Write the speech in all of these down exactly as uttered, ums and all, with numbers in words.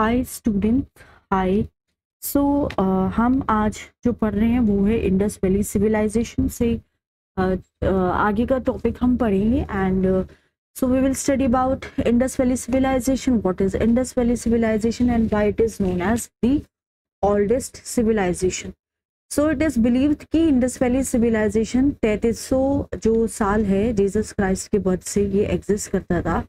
Hi student हाय सो हम आज जो पढ़ रहे हैं वो है इंडस वैली सिविलाइजेशन से uh, uh, आगे का टॉपिक हम पढ़ेंगे and so we will study about Indus valley civilisation, what is Indus valley civilisation and why it is known as the oldest civilisation. So it is believed कि Indus valley civilisation तैंतीस सौ जो साल है Jesus Christ के birth से ये exist करता था,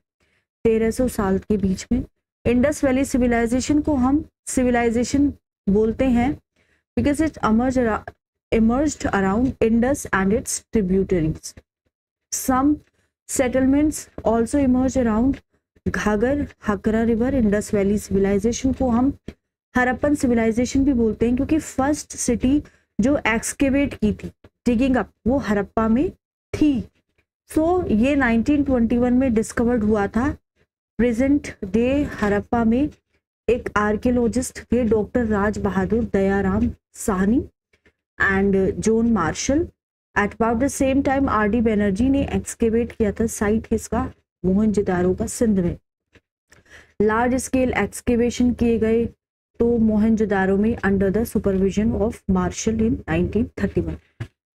तेरह सौ साल के बीच में। इंडस वैली सिविलाइजेशन को हम सिविलाइजेशन बोलते हैं because it emerge emerged around Indus and its tributaries. Some settlements also emerge around Ghaggar Hakra river. Indus valley civilisation को हम हरप्पन सिविलाइजेशन भी बोलते हैं क्योंकि फर्स्ट सिटी जो एक्सकेवेट की थी, डिगिंग अप, वो हरप्पा में थी। सो so, ये नाइनटीन ट्वेंटी वन में डिस्कवर्ड हुआ था। प्रेजेंट डे हरप्पा में एक आर्कियोलॉजिस्ट थे doctor Raj Bahadur Daya Ram Sahni and John Marshall. At about the same time R D Banerjee ने एक्सकेवेट किया था साइट इसका मोहनजोदारो का सिंध में। लार्ज स्केल एक्सकेवेशन किए गए तो मोहनजोदारो में under the supervision of Marshall in nineteen thirty one.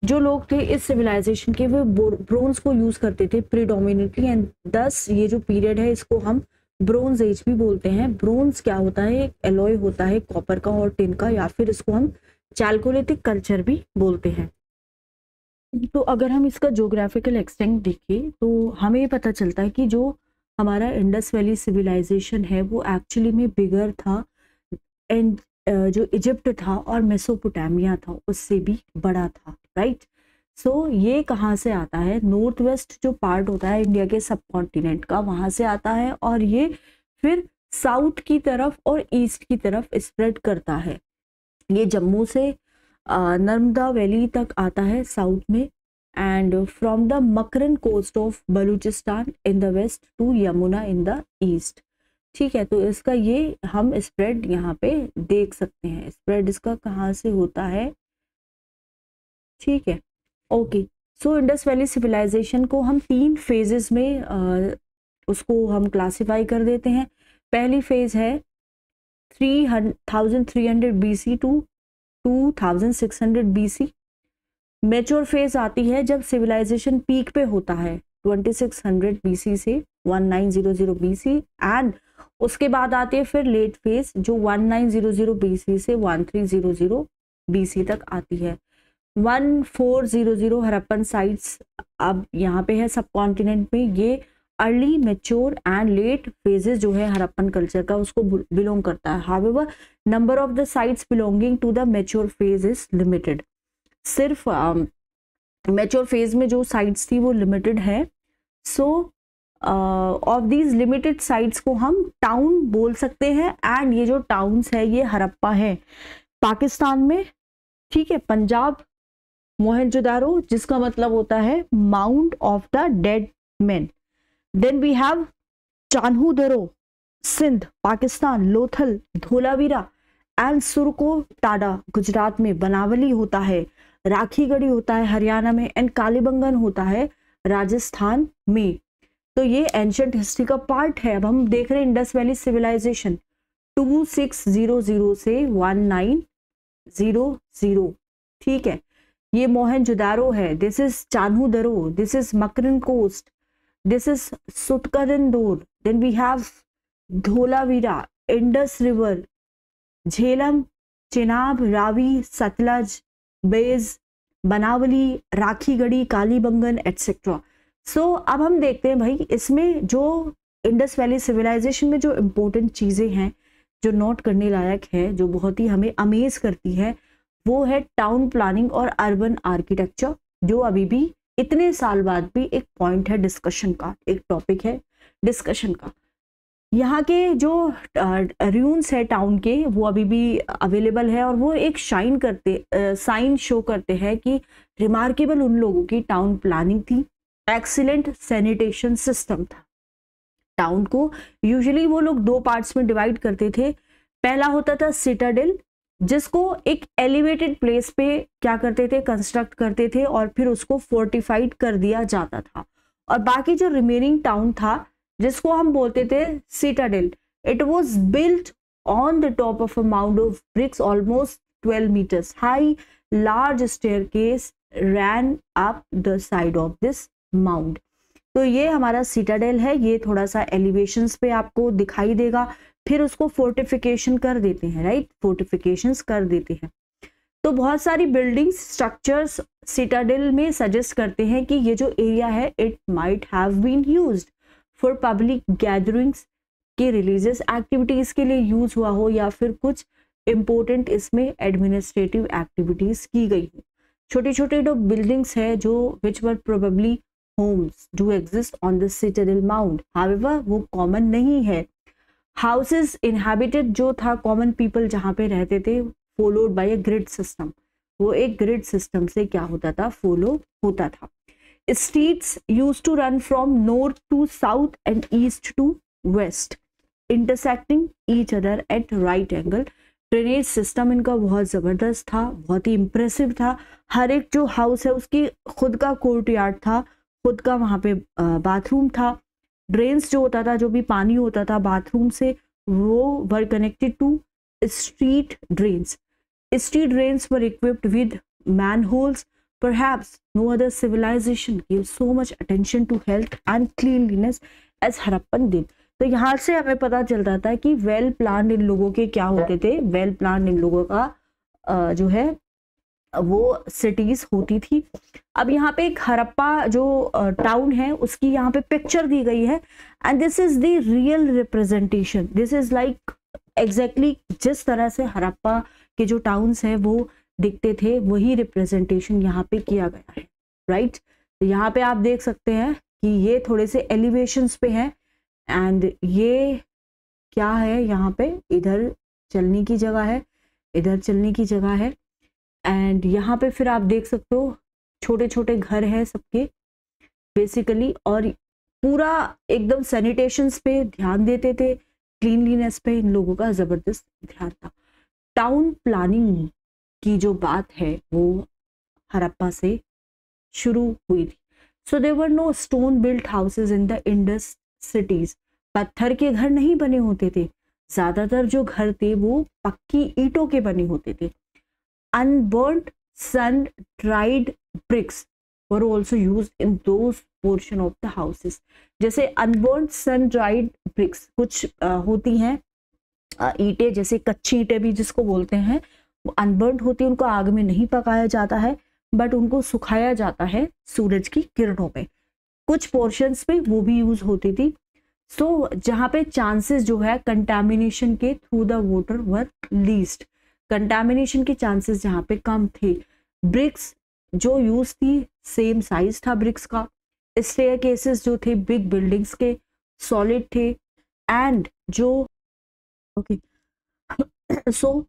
जो लोग थे इस सिविलाइजेशन के वो ब्रोंज को यूज करते थे प्रीडोमिनेटली एंड दस ये जो पीरियड है इसको हम ब्रोंज एज भी बोलते हैं। ब्रोंज क्या होता है? एक एलॉय होता है कॉपर का और टिन का, या फिर इसको हम चाल्कोलिथिक कल्चर भी बोलते हैं। तो अगर हम इसका ज्योग्राफिकल एक्सटेंट देखें तो हमें पता चलता है कि जो हमारा इंडस वैली सिविलाइजेशन है वो एक्चुअली में बिगर था एंड जो इजिप्ट था और मेसोपोटामिया था उससे भी बड़ा था, राइट। सो so, ये कहाँ से आता है? नॉर्थ वेस्ट जो पार्ट होता है इंडिया के सब कॉन्टिनेंट का, वहाँ से आता है और ये फिर साउथ की तरफ और ईस्ट की तरफ स्प्रेड करता है। ये जम्मू से नर्मदा वैली तक आता है साउथ में and from the Makran coast of Balochistan in the west to Yamuna in the east, ठीक है। तो इसका ये हम स्प्रेड यहाँ पे देख सकते हैं। स्प्रेड इसका कहाँ से होता है, ठीक है, okay. So Indus valley civilisation को हम तीन फेजेस में आ, उसको हम क्लासिफाई कर देते हैं। पहली फेज है three thousand three hundred B C to two thousand six hundred B C. Mature phase आती है जब सिविलाइजेशन पीक पे होता है twenty six hundred B C से one nine zero zero B C and उसके बाद आती है फिर लेट फेज जो one nine zero zero B C से one three zero zero B C तक आती है। फोर्टीन हंड्रेड हरप्पन साइट्स अब यहाँ पे है सब कॉन्टिनेंट में। ये early mature and late phases जो है हरप्पन कल्चर का उसको बिलोंग करता है। However number of the sites belonging to the mature phase is limited. सिर्फ मेच्योर फेज में जो साइट्स थी वो लिमिटेड है। So of these limited sites को हम टाउन बोल सकते हैं एंड ये जो टाउन्स है ये हरप्पा है पाकिस्तान में, ठीक है। पंजाब मोहनजोदारो जिसका मतलब होता है mount of the dead man. Then we have Chanhudaro Sindh Pakistan, Lothal Dholavira and Surkotada Gujarat में, बनावली होता है, राखी गढ़ी होता है हरियाणा में एंड कालीबंगन होता है राजस्थान में। तो ये एंशंट हिस्ट्री का पार्ट है। अब हम देख रहे हैं Indus valley civilisation two six zero zero से वन नाइन जीरो जीरो, ठीक है। ये मोहनजोदारो है, this is Chanhudaro, this is Makran coast, this is Sutkagendor, then we have Dholavira, Indus river, Jhelum, Chenab, Ravi, Sutlej, Beas, Banawali, Rakhi Garhi, Kalibangan etcetera. So so, अब हम देखते हैं भाई इसमें जो इंडस वैली सिविलाइजेशन में जो इम्पोर्टेंट चीजें हैं जो नोट करने लायक है, जो बहुत ही हमें अमेज करती है, वो है टाउन प्लानिंग और अर्बन आर्किटेक्चर, जो अभी भी इतने साल बाद भी एक पॉइंट है डिस्कशन का, एक टॉपिक है डिस्कशन का। यहाँ के जो रून्स है टाउन के वो अभी भी अवेलेबल है और वो एक शाइन करते साइन शो करते हैं कि रिमार्केबल उन लोगों की टाउन प्लानिंग थी, एक्सीलेंट सैनिटेशन सिस्टम था। टाउन को यूजुअली वो लोग दो पार्ट्स में डिवाइड करते थे। पहला होता था सिटाडेल, जिसको एक एलिवेटेड प्लेस पे क्या करते थे, कंस्ट्रक्ट करते थे और फिर उसको फोर्टिफाइड कर दिया जाता था। और बाकी जो रिमेनिंग टाउन था जिसको हम बोलते थे citadel, it was built on the top of a mound of bricks almost twelve meters high. Large staircase ran up the side of this mound. तो ये हमारा सिटाडेल है, ये थोड़ा सा एलिवेशंस पे आपको दिखाई देगा, फिर उसको फोर्टिफिकेशन कर देते हैं, राइट, फोर्टिफिकेशंस कर देते हैं। तो बहुत सारी बिल्डिंग्स, स्ट्रक्चर्स सिटाडेल में सजेस्ट करते हैं कि ये जो एरिया है it might have been used for public gatherings, के रिलीजियस एक्टिविटीज के लिए यूज हुआ हो, या फिर कुछ इम्पोर्टेंट इसमें एडमिनिस्ट्रेटिव एक्टिविटीज की गई हो। छोटे छोटे जो बिल्डिंग्स है जो which were probably homes do exist on the citadel mount, however वो कॉमन नहीं है। हाउसेज इनहैबिटेड जो था कॉमन पीपल जहाँ पे रहते थे, followed by a grid system, वो एक ग्रिड सिस्टम से क्या होता था, फॉलो होता था। Streets use to run from north to south and east to west, intersecting each other at right angle. Drainage system इनका बहुत ज़बरदस्त था, बहुत ही इम्प्रेसिव था। हर एक जो हाउस है उसकी खुद का कोर्ट यार्ड था, खुद का वहाँ पे बाथरूम था। ड्रेन्स जो होता था, जो भी पानी होता था बाथरूम से, वो were connected to street drains. Street drains were equipped with manholes. Perhaps no other civilisation give so much attention to health and cleanliness as Harappan did. तो यहाँ से हमें पता चलता था कि वेल प्लान इन लोगों के क्या होते थे, वेल प्लान इन लोगों का जो है वो सिटीज होती थी। अब यहाँ पे एक हड़प्पा जो टाउन है उसकी यहाँ पे पिक्चर दी गई है, and this is the real representation. This is like exactly जिस तरह से हड़प्पा के जो टाउन्स है वो दिखते थे, वही रिप्रेजेंटेशन यहाँ पे किया गया है, राइट right? तो यहाँ पे आप देख सकते हैं कि ये थोड़े से एलिवेशंस पे है, एंड ये क्या है, यहाँ पे इधर चलने की जगह है, इधर चलने की जगह है, एंड यहाँ पे फिर आप देख सकते हो छोटे छोटे घर हैं सबके बेसिकली, और पूरा एकदम सैनिटेशन पे ध्यान देते थे, क्लीनलीनेस पे इन लोगों का ज़बरदस्त ध्यान था। टाउन प्लानिंग की जो बात है वो हड़प्पा से शुरू हुई थी। So there were no stone built houses in the Indus cities. पत्थर के घर नहीं बने होते थे, ज़्यादातर जो घर थे वो पक्की ईंटों के बने होते थे। Unburnt, sun dried bricks were also used in those portion of the houses. जैसे unburnt, sun dried bricks कुछ आ, होती हैं ईंटें, जैसे कच्ची ईंटें भी जिसको बोलते हैं, वो अनबर्न होती है, उनको आग में नहीं पकाया जाता है बट उनको सुखाया जाता है सूरज की किरणों में। कुछ पोर्शंस पे वो भी यूज होती थी। सो so, जहाँ पे चांसेस जो है कंटेमिनेशन के through the water were least, contamination के चांसेस जहाँ पे कम थे। ब्रिक्स जो यूज थी सेम साइज था ब्रिक्स का। स्टेयर केसेस जो थे बिग बिल्डिंग्स के सॉलिड थे, एंड जो ओके सो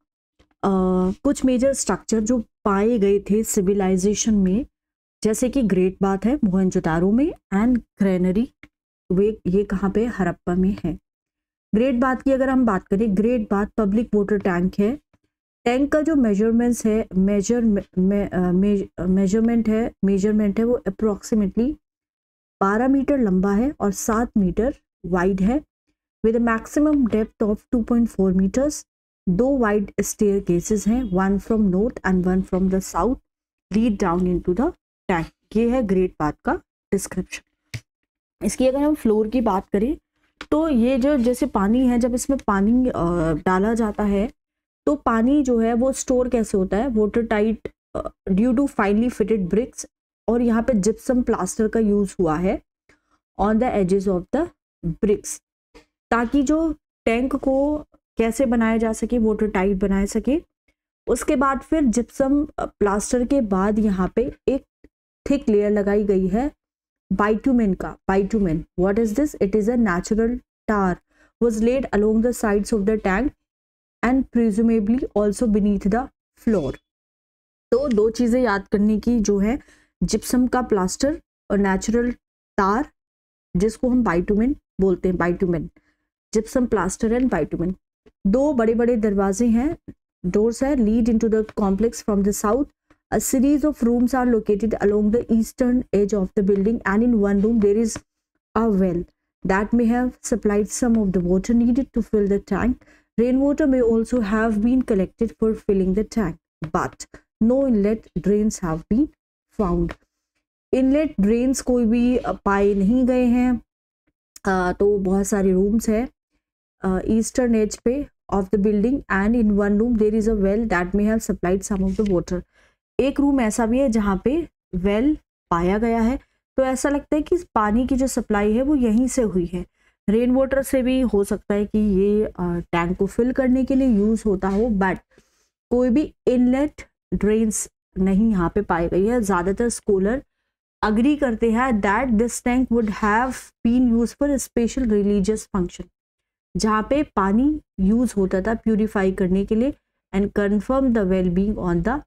कुछ मेजर स्ट्रक्चर जो पाए गए थे सिविलाइजेशन में, जैसे कि ग्रेट बाथ है मोहनजोदारो में, एंड ग्रेनरी वे ये कहाँ पे, हड़प्पा में है। ग्रेट बाथ की अगर हम बात करें, great bath public water tank है। टैंक का जो मेजरमेंट्स है मेजर मेजरमेंट है मेजरमेंट है वो अप्रॉक्सीमेटली बारह मीटर लंबा है और सात मीटर वाइड है, with maximum depth of two point four metres. दो वाइड स्टेयर केसेस हैं, one from north and one from the south lead down into the tank. ये है ग्रेट बाथ का डिस्क्रिप्शन। इसकी अगर हम फ्लोर की बात करें तो ये जो जैसे पानी है, जब इसमें पानी डाला जाता है तो पानी जो है वो स्टोर कैसे होता है, water tight due to finely fitted bricks, और यहाँ पे जिप्सम प्लास्टर का यूज हुआ है on the edges of the bricks, ताकि जो टैंक को कैसे बनाया जा सके, वाटर टाइट बनाया सके। उसके बाद फिर जिप्सम प्लास्टर के बाद यहाँ पे एक थिक लेयर लगाई गई है बाइट्यूमेन का। Bitumen what is this, it is a natural tar, was laid along the sides of the tank and presumably also beneath the floor. तो दो चीज़ें याद करने की जो है, जिप्सम का प्लास्टर और नेचुरल तार जिसको हम बाइट्यूमेन बोलते हैं, bitumen, gypsum plaster and bitumen. दो बड़े बड़े दरवाजे हैं, डोर्स है, lead into the complex from the south. A series of rooms are located along the eastern edge of the building, and in one room there is a well that may have supplied some of the water needed to fill the tank. Rainwater may also have been collected for filling the tank, but no inlet drains have been found. Inlet drains कोई भी पाए नहीं गए हैं. तो बहुत सारे rooms हैं ईस्टर्न एज पे of the building and in one room there is a well that may have supplied some of the water. एक रूम ऐसा भी है जहाँ पे वेल पाया गया है, तो ऐसा लगता है कि पानी की जो सप्लाई है वो यहीं से हुई है. रेन वाटर से भी हो सकता है कि ये टैंक को फिल करने के लिए यूज होता हो, बट कोई भी इनलेट ड्रेन्स नहीं यहाँ पे पाई गई है. ज़्यादातर स्कॉलर अग्री करते हैं that this tank would have been use for special religious function, जहाँ पे पानी यूज होता था प्यूरिफाई करने के लिए and confirm the well being on the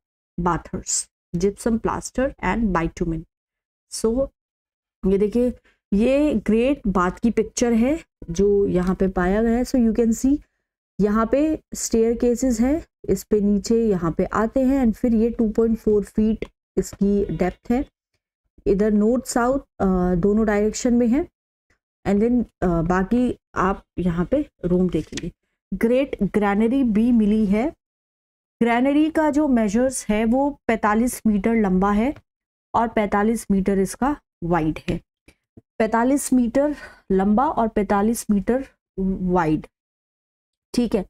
bathers gypsum plaster and bitumen. So ये देखिए, ये ग्रेट बाथ की पिक्चर है जो यहाँ पे पाया गया है. सो यू कैन सी यहाँ पे स्टेयर केसेस है, इस पे नीचे यहाँ पे आते हैं एंड फिर ये टू पॉइंट फोर फीट इसकी डेप्थ है. इधर नॉर्थ साउथ दोनों डायरेक्शन में है एंड देन बाकी आप यहाँ पे रूम देखेंगे. ग्रेट ग्रैनरी भी मिली है. ग्रैनरी का जो मेजर्स है वो पैंतालीस मीटर लंबा है और पैंतालीस मीटर इसका वाइड है. पैंतालीस मीटर लंबा और पैंतालीस मीटर वाइड, ठीक है.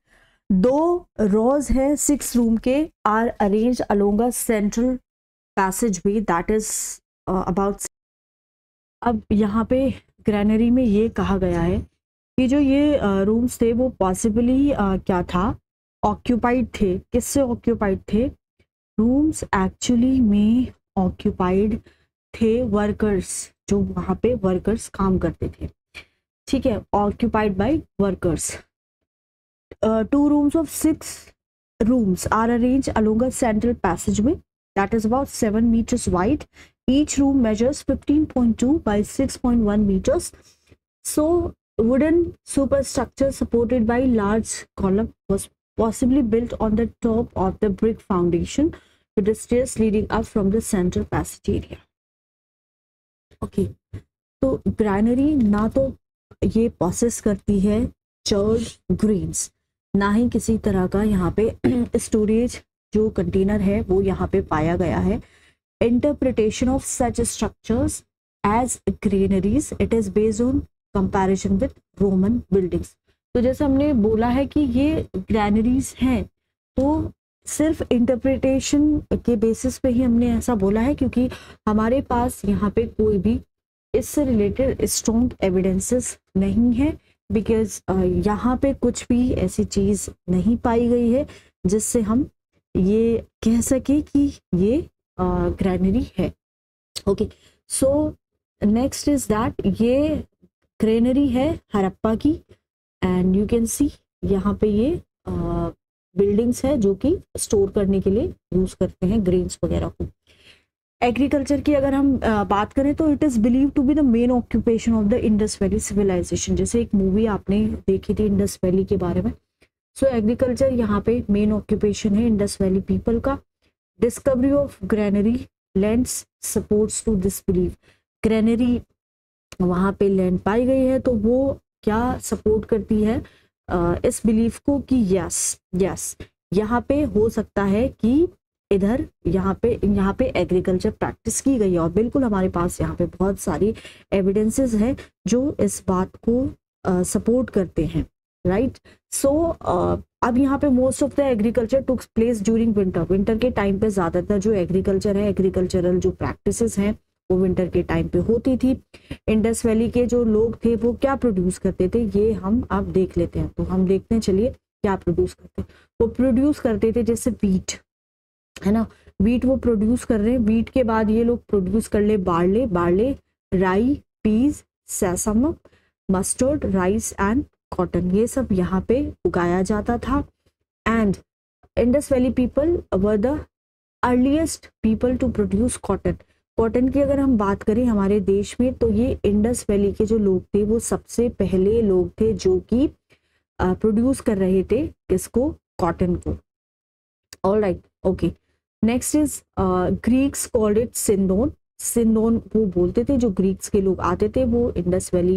दो रोज है सिक्स रूम के are arrange along a central passageway that is about. अब यहाँ पे ग्रैनरी में ये कहा गया है कि जो ये रूम्स uh, थे वो पॉसिबली uh, क्या था, ऑक्यूपाइड थे. किससे ऑक्यूपाइड थे? रूम्स एक्चुअली में ऑक्यूपाइड थे वर्कर्स, जो वहाँ पे वर्कर्स काम करते थे, ठीक है. Occupied by workers. Two rooms of six rooms are arrange along a central passageway that is about seven metres wide. Each room measures fifteen point two by six point one meters. So wooden superstructure supported by large column was possibly built on the top of the brick foundation with the stairs leading up from the central passage area. Okay, so granary ना तो ये possess करती है church greens, ना ही किसी तरह का यहाँ पे storage जो container है वो यहाँ पे पाया गया है. Interpretation of such structures as granaries, it is based on comparison with Roman buildings. तो जैसे हमने बोला है कि ये granaries हैं, तो सिर्फ interpretation के basis पे ही हमने ऐसा बोला है, क्योंकि हमारे पास यहाँ पे कोई भी इससे related strong evidences नहीं है, because uh, यहाँ पे कुछ भी ऐसी चीज़ नहीं पाई गई है जिससे हम ये कह सके कि ये ग्रैनरी uh, है. Okay, so next is that ये ग्रेनरी है हड़प्पा की एंड यू कैन सी यहाँ पे ये बिल्डिंग्स uh, है जो कि स्टोर करने के लिए यूज करते हैं ग्रेन्स वगैरह को. एग्रीकल्चर की अगर हम uh, बात करें तो it is believe to be the main occupation of the Indus valley civilisation. जैसे एक मूवी आपने देखी थी इंडस वैली के बारे में. सो एग्रीकल्चर यहाँ पे मेन ऑक्यूपेशन है इंडस वैली पीपल का. Discovery of granary lands supports to this believe. Granary वहाँ पे लैंड पाई गई है तो वो क्या सपोर्ट करती है इस बिलीफ को कि यस यस यहाँ पे हो सकता है कि इधर यहाँ पे यहाँ पे एग्रीकल्चर प्रैक्टिस की गई है. और बिल्कुल हमारे पास यहाँ पे बहुत सारी एविडेंसेस हैं जो इस बात को सपोर्ट करते हैं, राइट. सो अब यहाँ पे most of the agriculture took place during winter. Winter के टाइम पे ज़्यादातर जो एग्रीकल्चर है, एग्रीकल्चरल जो प्रैक्टिसेस हैं वो विंटर के टाइम पे होती थी. इंडस वैली के जो लोग थे वो क्या प्रोड्यूस करते थे ये हम आप देख लेते हैं. तो हम देखते हैं, चलिए क्या प्रोड्यूस करते हैं. वो प्रोड्यूस करते थे जैसे वीट, है ना, वीट वो प्रोड्यूस कर रहे हैं. वीट के बाद ये लोग प्रोड्यूस कर ले barley, barley rye, peas, sesame, mustard, rice and cotton. ये सब यहाँ पे उगाया जाता था. And Indus valley people were the earliest people to produce cotton. Cotton की अगर हम बात करें हमारे देश में तो ये इंडस वैली के जो लोग थे वो सबसे पहले लोग थे जो कि प्रोड्यूस कर रहे थे किसको, कॉटन को. Alright, okay. Next is Greeks called it sindon. Sindon वो बोलते थे, जो ग्रीक्स के लोग आते थे वो इंडस वैली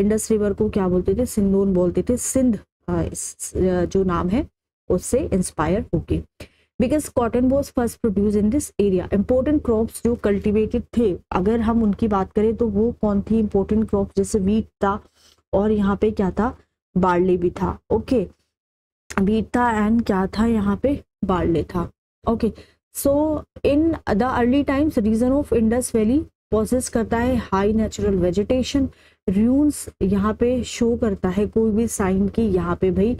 इंडस रिवर को क्या बोलते थे, सिंदोन बोलते थे. सिंध इस जो नाम है उससे इंस्पायर होके। Because cotton was first produce in this area. Important crops जो कल्टिवेटेड थे, अगर हम उनकी बात करें तो वो कौन थी इंपॉर्टेंट क्रॉप, जैसे वीट था और यहाँ पे क्या था बार्ले भी था। ओके वीट था एंड क्या था यहाँ पे बार्ले था। Okay so in the early times region of Indus valley possess करता है हाई नेचुरल वेजिटेशन। र्यून्स यहाँ पे शो करता है कोई भी साइन की यहाँ पे भाई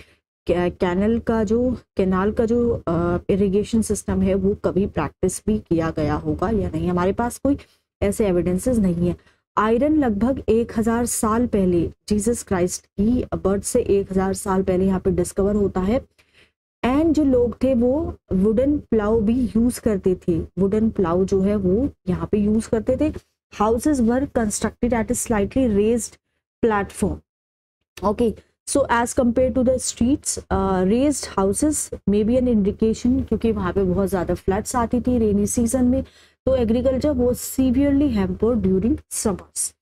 कैनल का जो कैनाल का जो इरिगेशन सिस्टम है वो कभी प्रैक्टिस भी किया गया होगा या नहीं, हमारे पास कोई ऐसे एविडेंसेस नहीं है। आयरन लगभग एक हज़ार साल पहले जीसस क्राइस्ट की बर्थ से एक हज़ार साल पहले यहाँ पे डिस्कवर होता है। एंड जो लोग थे वो वुडन प्लाउ भी यूज करते थे, वुडन प्लाउ जो है वो यहाँ पे यूज करते थे। Houses were constructed at a slightly raised platform. Okay so as compare to the streets raised houses may be an indication, क्योंकि वहाँ पे बहुत ज़्यादा फ्लड्स आती थी रेनी सीजन में, तो एग्रीकल्चर वो सीवियरली हैम्पर्ड ड्यूरिंग समर्स।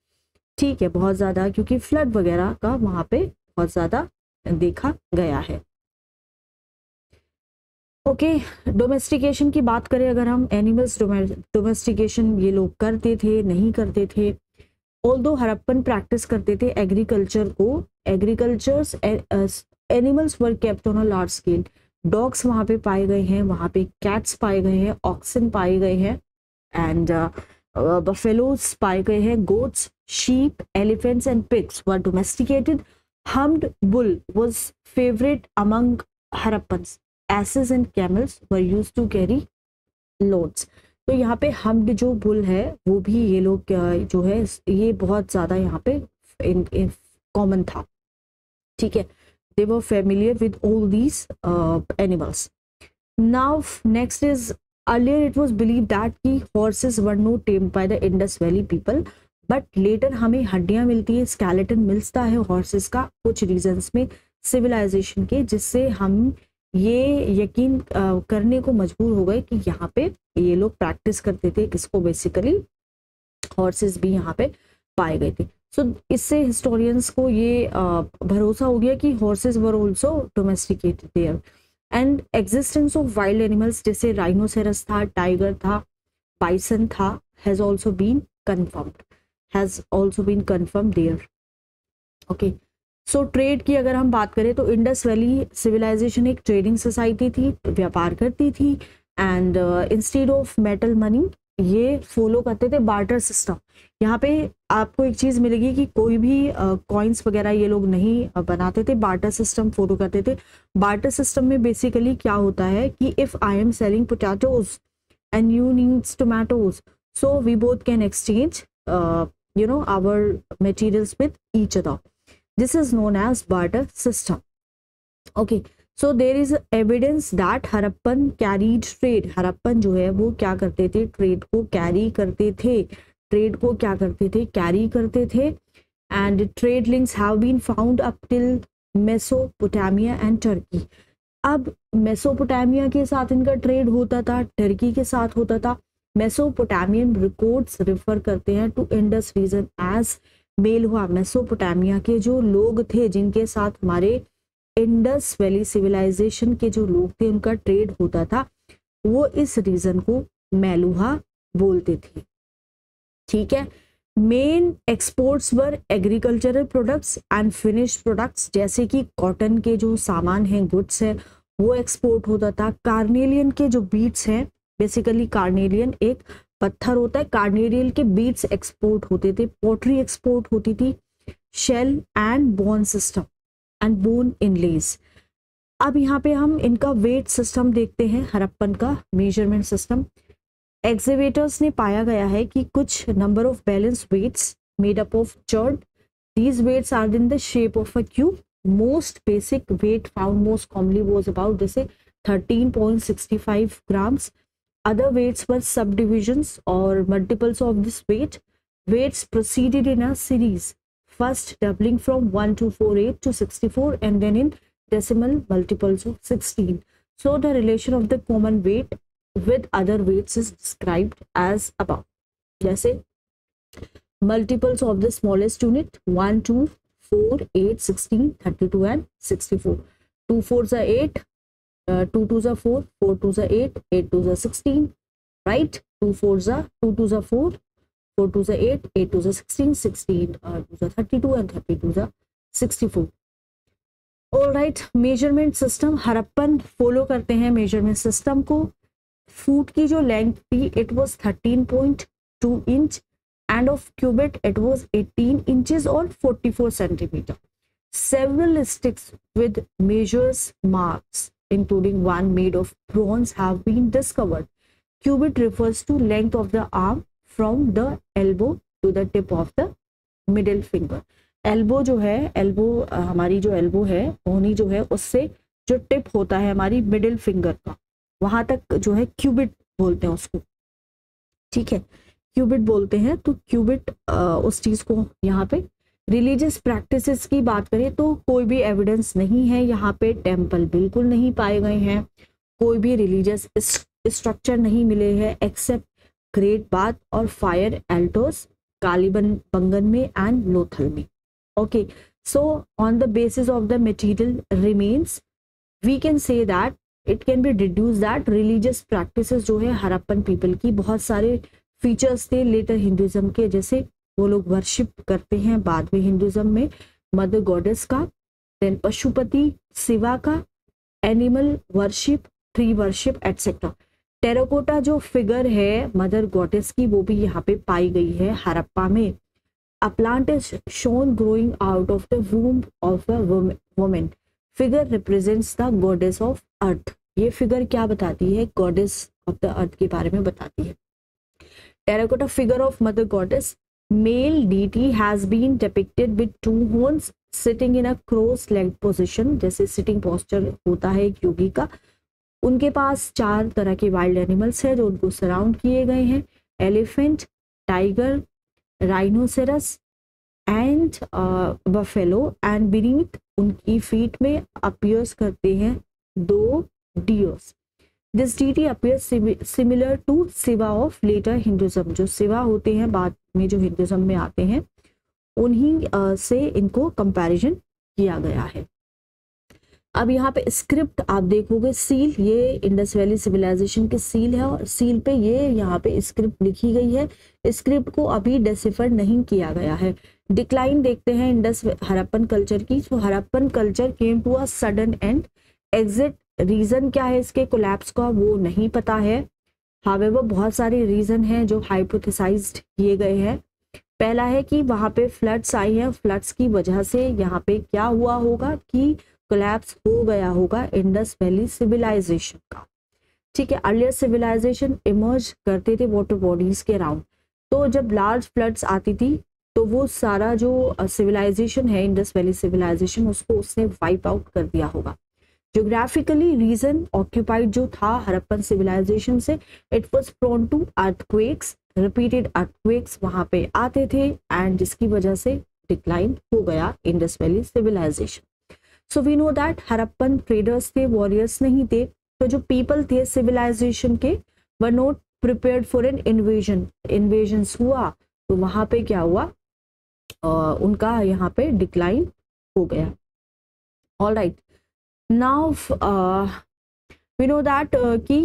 ठीक है, बहुत ज़्यादा क्योंकि फ्लड वगैरह का वहाँ पे बहुत ज़्यादा देखा गया है। ओके okay, डोमेस्टिकेशन की बात करें, अगर हम एनिमल्स डोमेस्टिकेशन ये लोग करते थे नहीं करते थे, ऑल्दो हड़प्पन प्रैक्टिस करते थे एग्रीकल्चर को। Agricultures animals were kept on a large scale. Dogs वहाँ पे पाए गए हैं, वहाँ पे कैट्स पाए गए हैं, ऑक्सन पाए गए हैं एंड बफेलोज पाए गए हैं। Goats, sheep, elephants and pigs were domesticated. Humped bull was favourite among Harappans. Asses and camels were use to carry loads. तो यहाँ पे हम्ड जो बुल है वो भी ये लोग जो है ये बहुत ज़्यादा यहाँ पे कॉमन था। ठीक है, they were familiar with all these animals. Now next is earlier it was believe that कि horses were not tamed by the Indus valley people, but later हमें हड्डियाँ मिलती है, स्केलेटन मिलता है हॉर्सेस का कुछ रीजन्स में सिविलाइजेशन के, जिससे हम ये यकीन करने को मजबूर हो गए कि यहाँ पे ये लोग प्रैक्टिस करते थे, किसको बेसिकली हॉर्सेस भी यहाँ पे पाए गए थे। सो so, इससे हिस्टोरियंस को ये भरोसा हो गया कि horses were also domesticated there. And existence of wild animals जैसे राइनोसेरस था, टाइगर था, बाइसन था, has also been confirmed has also been confirmed there. Okay so so, trade की अगर हम बात करें तो इंडस वैली सिविलाइजेशन एक ट्रेडिंग सोसाइटी थी, व्यापार करती थी and instead of metal money ये फॉलो करते थे बार्टर सिस्टम। यहाँ पे आपको एक चीज़ मिलेगी कि कोई भी कॉइन्स uh, वगैरह ये लोग नहीं uh, बनाते थे, बार्टर सिस्टम फॉलो करते थे। बार्टर सिस्टम में बेसिकली क्या होता है कि if I am selling potatoes and you needs tomatoes, so we both can exchange you know our materials with each other. This is known as barter system. Okay, so there is evidence that Harappan carried trade. Harappan जो है वो क्या करते थे, trade को carry करते थे, trade को क्या करते थे carry करते थे and trade links have been found up till Mesopotamia and Turkey. अब Mesopotamia के साथ इनका trade होता था, Turkey के साथ होता था। Mesopotamian records refer करते हैं to Indus region as Meluha. Mesopotamia के जो लोग थे जिनके साथ हमारे इंडस वैली सिविलाइजेशन के जो लोग थे उनका ट्रेड होता था, वो इस रीजन को मेलुहा बोलते थे। ठीक है, main exports were agricultural products and finished products, जैसे कि कॉटन के जो सामान हैं गुड्स हैं वो एक्सपोर्ट होता था। कार्नेलियन के जो बीट्स हैं, बेसिकली कार्नेलियन एक पत्थर होता है, कार्नेलियन के बीट्स एक्सपोर्ट होते थे। पॉटरी एक्सपोर्ट होती थी, shell and bone system and bone inlays. अब यहाँ पे हम इनका वेट सिस्टम देखते हैं, हड़प्पन का मेजरमेंट सिस्टम। एक्सकेवेटर्स ने पाया गया है कि कुछ number of balance weights made up of chert, these weights are in the shape of a cube. Most basic weight found most commonly was about जैसे thirteen point sixty five grams. Other weights were subdivisions or multiples of this weight. Weights proceeded in a series, first doubling from one two four eight to sixty-four and then in decimal multiples of sixteen. So the relation of the common weight with other weights is described as above. Jaise multiples of the smallest unit one two four, eight, sixteen, thirty-two and sixty-four. Two fours are eight, uh, two twos are four, four twos are eight, eight twos are sixteen, right? Two fours are, two twos are four, four twos are eight, eight twos are sixteen, sixteen uh, twos are thirty-two and thirty-twos are sixty-four. All right, measurement system Harappan follow करते हैं measurement system को. Foot की जो length थी it was thirteen point two inch and of cubit it was eighteen inches और forty four centimetre. Several sticks with measures marks including one made of bronze have been discovered. Cubit refers to length of the arm from the elbow to the tip of the middle finger. Elbow जो है, elbow हमारी जो elbow है ओहनी जो है उससे जो टिप होता है हमारी मिडिल फिंगर का वहां तक जो है क्यूबिट बोलते हैं उसको, ठीक है, क्यूबिट बोलते हैं. तो क्यूबिट उस चीज को यहाँ पे. रिलीजियस प्रैक्टिसेस की बात करें तो कोई भी एविडेंस नहीं है यहाँ पे. टेम्पल बिल्कुल नहीं पाए गए हैं, कोई भी रिलीजियस स्ट्रक्चर नहीं मिले हैं एक्सेप्ट ग्रेट बाथ और फायर एल्टोस कालीबंगन में एंड लोथल में. Okay, so on the basis of the material remains, we can say that it can be deduced that religious practices जो है हरप्पन people की बहुत सारे features थे later Hinduism के, जैसे वो लोग worship करते हैं बाद में Hinduism में mother goddess का, then पशुपति शिवा का, animal worship, tree worship et cetera. Terracotta जो figure है mother goddess की वो भी यहाँ पे पाई गई है हरप्पा में. A plant is shown growing out of the womb of a woman. Figure represents the goddess of earth. ये figure क्या बताती है? Goddess of the earth के बारे में बताती है. Terracotta figure of mother goddess. Male deity has been depicted with two horns sitting in a cross-legged position. जैसे sitting posture होता है एक योगी का. उनके पास चार तरह के wild animals हैं जो उनको surround किए गए हैं. Elephant, tiger, rhinoceros and buffalo and beneath उनकी फीट में अपीयर्स करते हैं दो deers. This deity appears similar to Shiva of later Hinduism. जो शिवा होते हैं बाद में जो हिंदुइज्म में आते हैं उन्हीं uh, से इनको कंपैरिजन किया गया है. अब यहाँ पे स्क्रिप्ट आप देखोगे सील, ये इंडस वैली सिविलाइजेशन की सील है और सील पे ये यहाँ पे स्क्रिप्ट लिखी गई है. स्क्रिप्ट को अभी डिसिफर नहीं किया गया है. डिक्लाइन देखते हैं इंडस हरप्पन कल्चर की. तो Harappan culture came to a sudden and exit. Reason क्या है इसके कोलैप्स का वो नहीं पता है. हावेवर बहुत सारे रीजन हैं जो हाइपोथेसाइज्ड किए गए हैं. पहला है कि वहाँ पे फ्लड्स आई हैं, फ्लड्स की वजह से यहाँ पे क्या हुआ होगा कि कोलैप्स हो गया होगा इंडस वैली सिविलाइजेशन का, ठीक है. अर्लियर सिविलाइजेशन इमर्ज करते थे वाटर बॉडीज के अराउंड. तो जब लार्ज फ्लड्स आती थी तो वो सारा जो सिविलाइजेशन है इंडस वैली सिविलाइजेशन उसको उसने वाइप आउट कर दिया होगा. ज्योग्राफिकली रीजन ऑक्यूपाइड जो था हरप्पन सिविलाइजेशन से it was prone to earthquakes. Repeated earthquakes वहाँ पे आते थे एंड जिसकी वजह से डिक्लाइन हो गया Indus valley civilisation. So we know that Harappan traders थे, वॉरियर्स नहीं थे. तो जो पीपल थे सिविलाइजेशन के were not prepared for an invasion. Invasions हुआ तो वहाँ पे क्या हुआ, uh, उनका यहाँ पे डिक्लाइन हो गया. All right, now we know that कि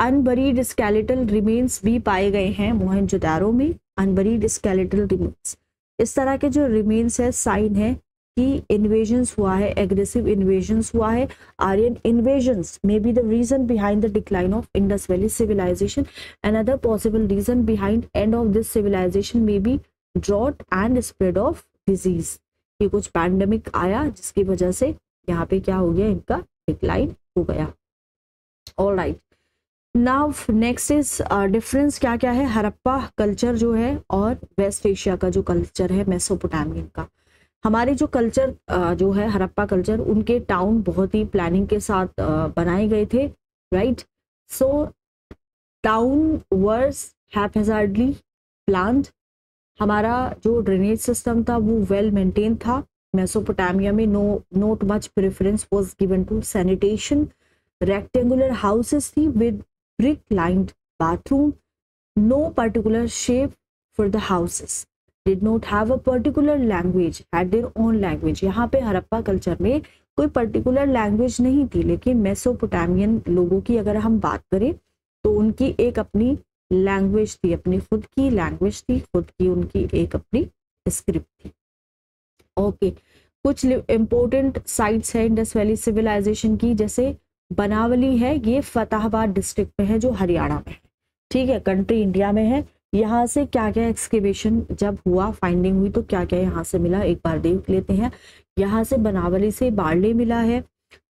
अनबरीड स्केलेटल रिमेन्स भी पाए गए हैं मोहनजोदारो में. अनबरीड स्केलेटल रिमेन्स इस तरह के जो रिमेन्स है साइन है कि इन्वेजन्स हुआ है, एग्रेसिव इन्वेजन्स हुआ है. Aryan invasions may be the reason behind the decline of Indus valley civilisation. Another possible reason behind end of this civilisation may be drought and spread of disease. ये कुछ pandemic आया जिसकी वजह से यहाँ पे क्या हो गया, इनका डिक्लाइन हो गया. All right, now next is difference क्या क्या है हरप्पा कल्चर जो है और वेस्ट एशिया का जो कल्चर है मेसोपोटामियन का. हमारे जो कल्चर जो है हरप्पा कल्चर उनके टाउन बहुत ही प्लानिंग के साथ बनाए गए थे, right. So town were haphazardly planned. हमारा जो ड्रेनेज सिस्टम था वो वेल मेंटेन था. मेसोपोटामिया में no not much preference was given to sanitation. Rectangular houses थी with brick lined bathroom. No particular shape for the houses. did not have a particular language, had their own language. यहाँ पे Harappa culture में कोई particular language नहीं थी, लेकिन Mesopotamian लोगों की अगर हम बात करें तो उनकी एक अपनी लैंग्वेज थी, अपनी खुद की लैंग्वेज थी, खुद की उनकी एक अपनी स्क्रिप्ट थी. Okay okay. कुछ इम्पोर्टेंट साइट्स हैं इंडस वैली सिविलाइजेशन की, जैसे बनावली है, ये फतेहाबाद डिस्ट्रिक्ट में है जो हरियाणा में है, ठीक है, कंट्री इंडिया में है. यहाँ से क्या क्या एक्सकेवेशन जब हुआ, फाइंडिंग हुई, तो क्या क्या यहाँ से मिला एक बार देख लेते हैं. यहाँ से बनावली से बार्ले मिला है,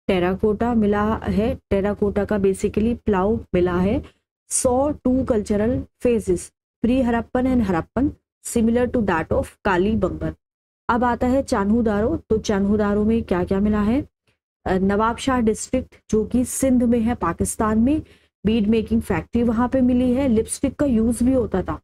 टेराकोटा मिला है, टेराकोटा का बेसिकली प्लाव मिला है. So two cultural phases, pre Harappan and Harappan, similar to that of Kalibangan. अब आता है चान्हूदारो, तो चान्हूदारो में क्या क्या मिला है, नवाबशाह डिस्ट्रिक्ट जो कि सिंध में है पाकिस्तान में, बीड मेकिंग फैक्ट्री वहाँ पे मिली है, लिपस्टिक का यूज भी होता था,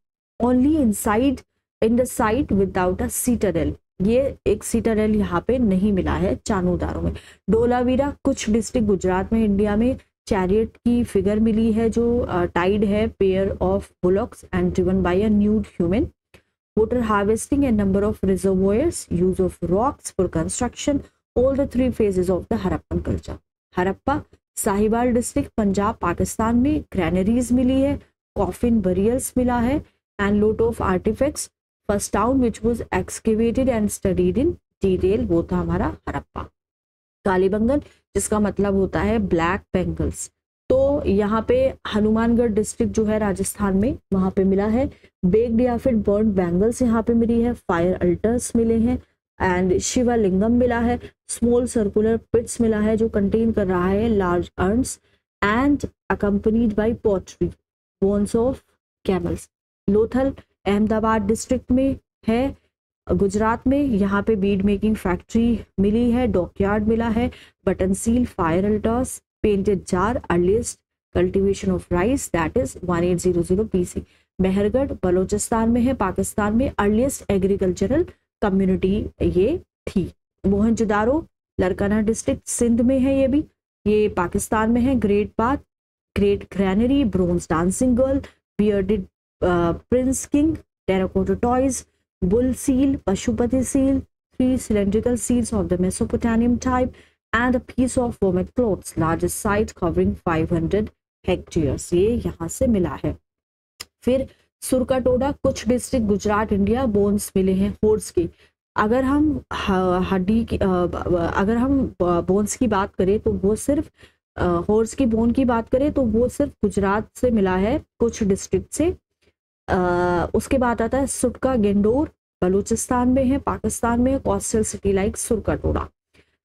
only inside in the site without a citadel, ये एक सीटाडेल यहाँ पे नहीं मिला है चान्हूदारो में. धोलावीरा कुछ डिस्ट्रिक्ट गुजरात में, इंडिया में, चैरियट की फिगर मिली है जो टाइड है, pair of bullocks and driven by a nude human. Water harvesting and number of reservoirs, use of rocks for construction, all the three phases of the Harappan culture. Harappa, Sahibal district, Punjab, Pakistan में granaries मिली है, coffin burials मिला है, and lot of artifacts. First town which was excavated and studied in detail, वो था हमारा हड़प्पा. कालीबंगन, जिसका मतलब होता है ब्लैक बेंगल्स, तो यहाँ पे हनुमानगढ़ डिस्ट्रिक्ट जो है राजस्थान में, वहाँ पे मिला है. बेग्ड या फिर बर्न बैंगल्स यहाँ पे मिली है, फायर अल्टर्स मिले हैं, एंड शिवालिंगम मिला है. स्मॉल सर्कुलर पिट्स मिला है जो कंटेन कर रहा है large urns and accompanied by pottery, bones of camels. Lothal Ahmedabad district में है गुजरात में, यहाँ पे बीड मेकिंग फैक्ट्री मिली है, डॉकयार्ड मिला है, button seal, fire altars, painted jar, earliest cultivation of rice that is अठारह सौ बीसी. मेहरगढ़ बलूचिस्तान में है पाकिस्तान में, अर्लीस्ट एग्रीकल्चरल कम्युनिटी ये थी. मोहनजोदारो लरकाना डिस्ट्रिक्ट सिंध में है, ये भी ये पाकिस्तान में है. Great bath, great granary, bronze dancing girl, bearded prince king, terracotta toys, bull seal, Pashupati seal, three cylindrical seals of the Mesopotamian type and a piece of woven clothes, largest site covering five hundred hectares, ये यहाँ से मिला है. फिर सुरकाटोडा, कुछ district Gujarat India, bones मिले हैं horse के. अगर हम हड्डी की अगर हम बोन्स की बात करें तो वो सिर्फ हॉर्स की बोन की बात करें तो वो सिर्फ गुजरात से मिला है, कुछ डिस्ट्रिक्ट से. आ, उसके बाद आता है सुटकागेंडोर, बलूचिस्तान में है पाकिस्तान में, coastal city like Surkotada.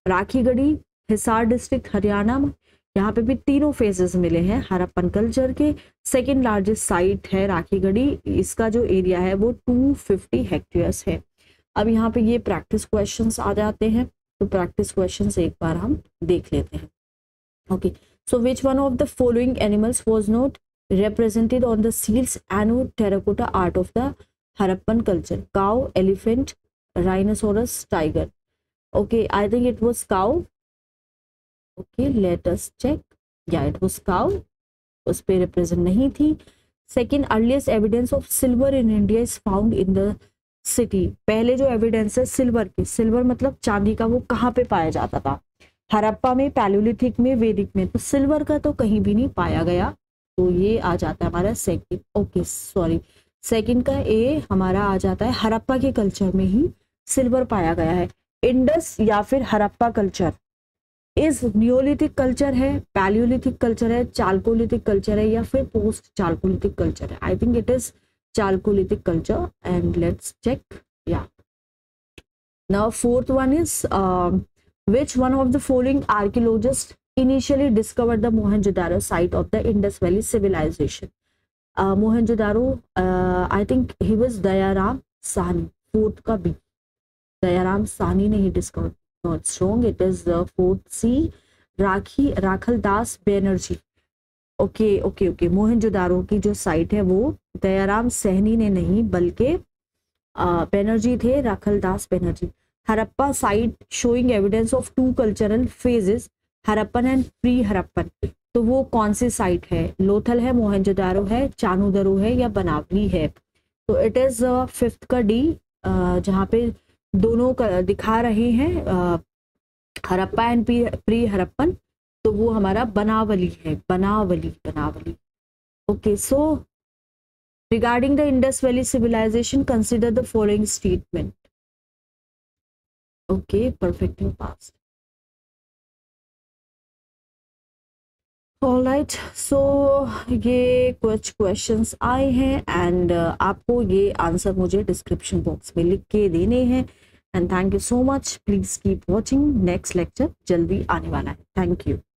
Rakhi Garhi Hisar district Haryana में, यहाँ पे भी तीनों फेजेस मिले हैं हरप्पन कल्चर के. सेकंड लार्जेस्ट साइट है राखी गढ़ी, इसका जो एरिया है वो दो सौ पचास हेक्टेयर्स है. अब यहाँ पे ये प्रैक्टिस क्वेश्चंस आ जाते हैं, तो प्रैक्टिस क्वेश्चंस एक बार हम देख लेते हैं. Okay, so which one of the following animals was not represented on the seals and terracotta art of the Harappan culture? Cow, elephant, rhinoceros, tiger. Okay, I think it was cow. Okay, let us check. Yeah, it was cow. उस पे represent नहीं थी. Second, earliest evidence of silver in India is found in the city. पहले जो evidence है silver की, silver मतलब चांदी का, वो कहाँ पे पाया जाता था? हड़प्पा में, पैल्योलिथिक में, वैदिक में, तो silver का तो कहीं भी नहीं पाया गया. तो ये आ जाता है हमारा second. Okay, sorry. Second का A हमारा आ जाता है हड़प्पा के culture में ही silver पाया गया है. इंडस या फिर Harappa culture is neolithic culture है, पैलियोलिथिक कल्चर है, चालकोलिथिक कल्चर है, या फिर पोस्ट चालकोलिथिक कल्चर है? I think it is chalcolithic culture and let's check. या now fourth one is which one of the following archaeologist initially discovered the Mohenjodaro site of the Indus valley civilisation? Mohenjodaro, I think he was Daya Ram Sahni. Fourth का B, Daya Ram Sahni ने ही discover. Not strong, it is fourth C, Rakhi Rakhal Das Banerjee. Okay okay okay Mohenjodaro की जो site है वो दया राम सहनी ने नहीं बल्कि बेनर्जी थे, Rakhal Das Banerjee. Harappa site showing evidence of two cultural phases, Harappan and pre Harappan, तो वो कौन सी साइट है? लोथल है, मोहनजोदारो है, चान्हूदारो है, या बनावली है? तो इट इज फिफ्थ का डी, जहाँ पे दोनों का दिखा रहे हैं हड़प्पा एंड प्री हड़प्पन, तो वो हमारा बनावली है, Banawali Banawali okay. So regarding the Indus valley civilization consider the following statement okay. Perfect in past, all right. So ये कुछ क्वेश्चंस आए हैं एंड uh, आपको ये आंसर मुझे डिस्क्रिप्शन बॉक्स में लिख के देने हैं। And thank you so much, please keep watching, next lecture जल्दी आने वाला है। Thank you.